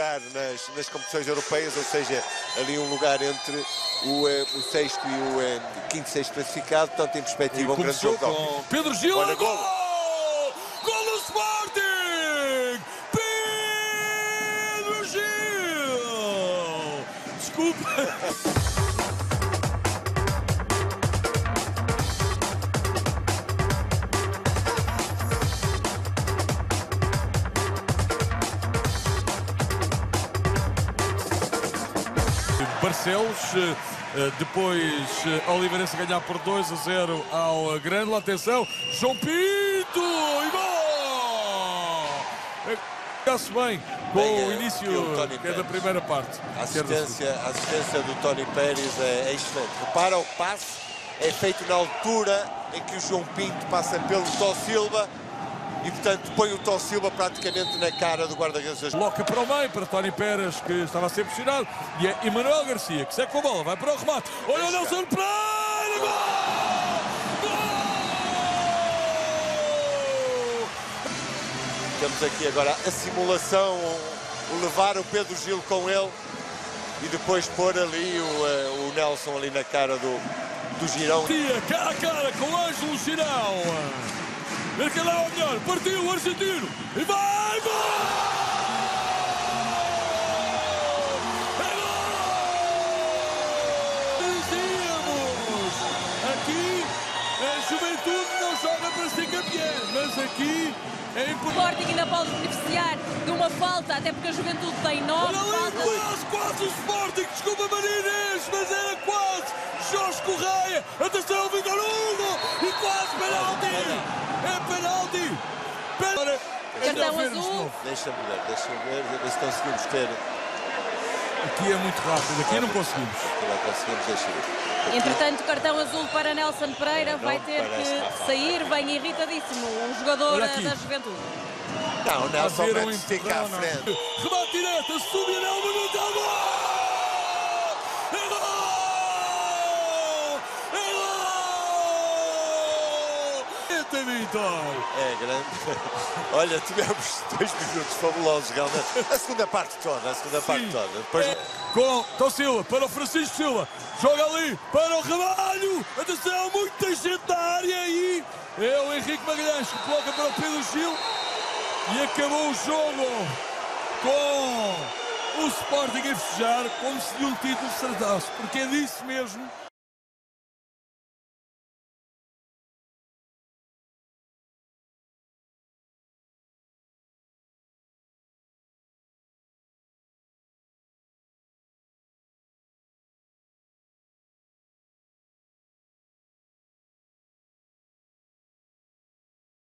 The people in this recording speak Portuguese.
lugar nas competições europeias, ou seja, ali um lugar entre o sexto e o quinto e sexto classificado, portanto, em perspectiva, um grande jogo. Com Pedro Gil, olha, gol! Gol do Sporting! Pedro Gil! Desculpa! Barcelos, depois a Oliveirense ganhar por 2-0 ao Grandela. Atenção, João Pinto, e gol! Está-se bem com o início da primeira parte. A assistência do Tony Pérez é excelente. Repara, o passe é feito na altura em que o João Pinto passa pelo Tó Silva e, portanto, põe o Tó Silva praticamente na cara do guarda-redes. Bloca para o meio, para Tony Pérez, que estava a ser pressionado. E é Emmanuel Garcia, que segue com a bola, vai para o remate. Olha o Nelson Pereira! Gol! Temos aqui agora a simulação, levar o Pedro Gil com ele e depois pôr ali o Nelson ali na cara do Girão. Cara a cara com o Ângelo Girão. Mercalão, melhor, partiu o argentino e vai, gol! É gol! Dizíamos, aqui a Juventude não joga para ser campeã, mas aqui é importante. O Sporting ainda pode beneficiar de uma falta, até porque a Juventude tem 9 faltas. Quase, quase o Sporting, desculpa Maria Inês, mas era quase. Jorge Correia, atenção, Vitor Hugo, e quase penalti! É penalti! Penalti! Cartão azul! Deixa-me ver, ver se conseguimos ter. Aqui é muito rápido, aqui não conseguimos. Aqui não conseguimos, deixa-me. Entretanto, cartão azul para Nelson Pereira, vai ter que sair bem irritadíssimo. O jogador da Juventude. Não, Nelson Pereira fica à frente. Remate direto, subirá o minuto ao gol! É grande. Olha, tivemos 2 minutos fabulosos, realmente. A segunda parte toda. Depois... É. Com Tó Silva, para o Francisco Silva. Joga ali, para o Ramalho. Atenção, muita gente na área. E é o Henrique Magalhães que coloca para o Pedro Gil. E acabou o jogo com o Sporting a festejar como se de um título se tratasse. Porque é disso mesmo.